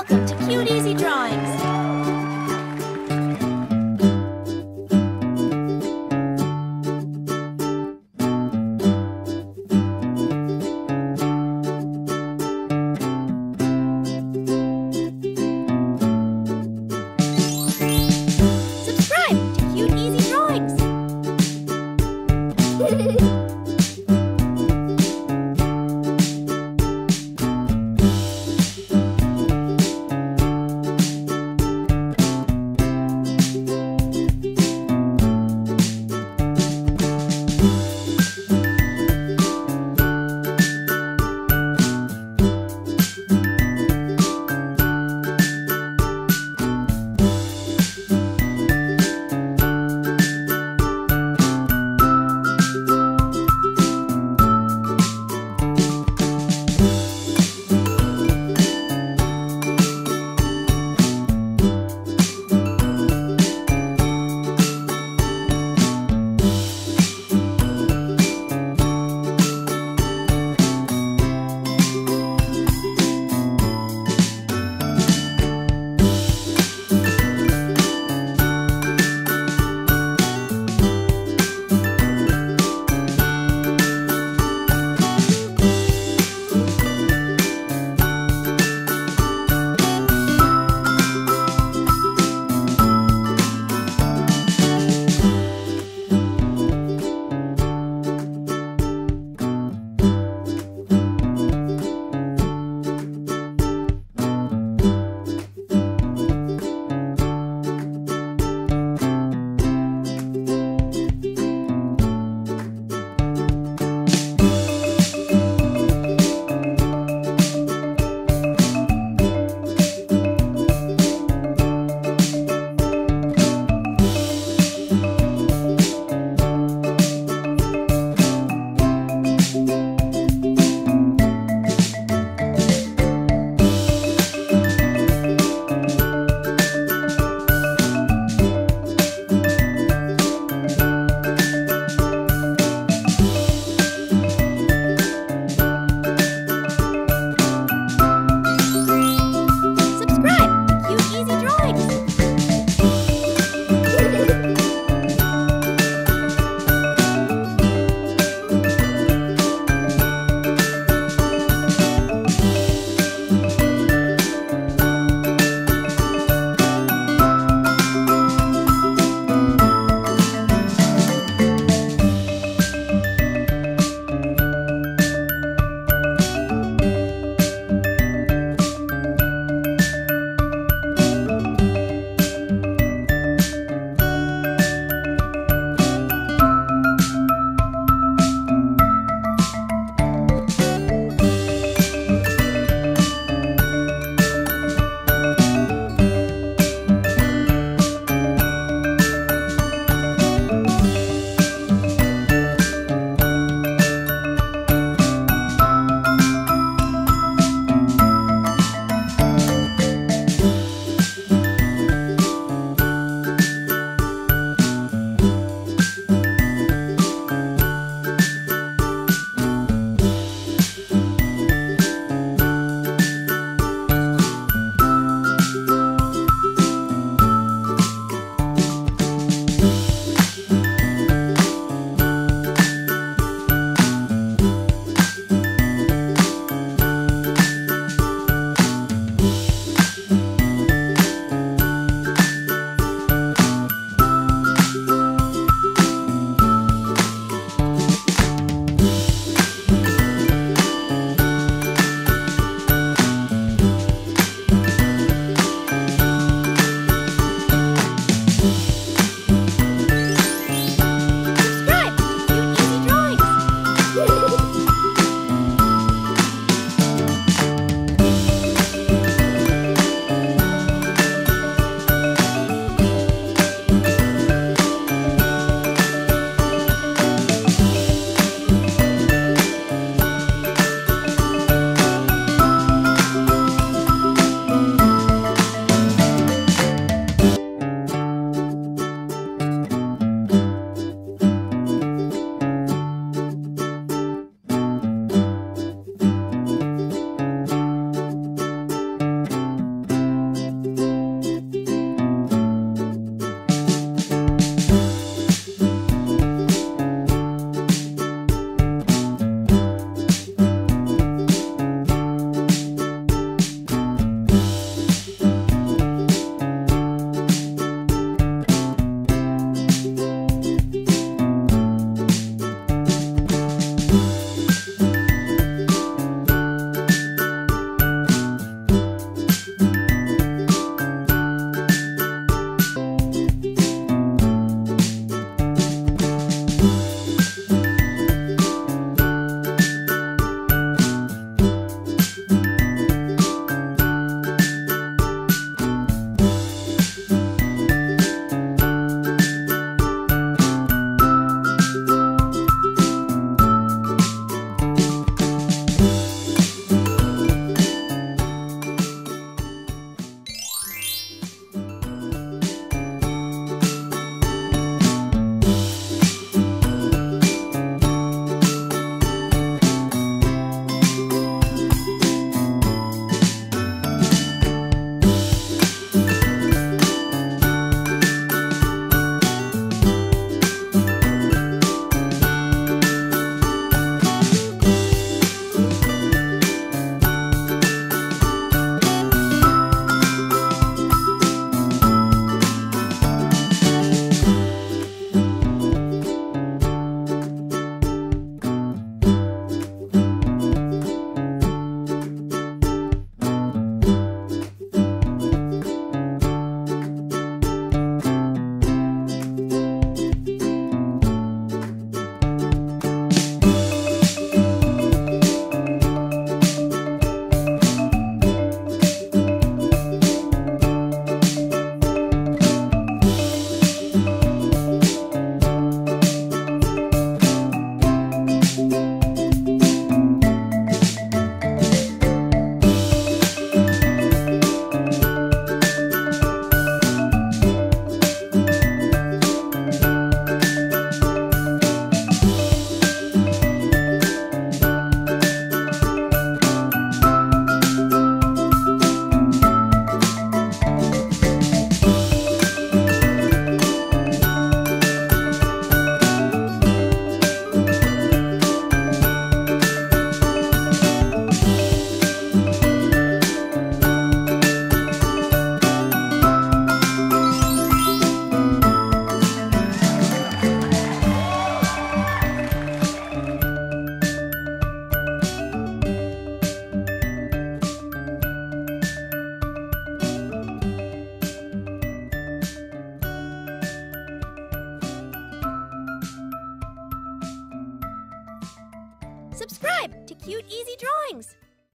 Welcome to Cute Easy Drawings. subscribe to Cute Easy Drawings.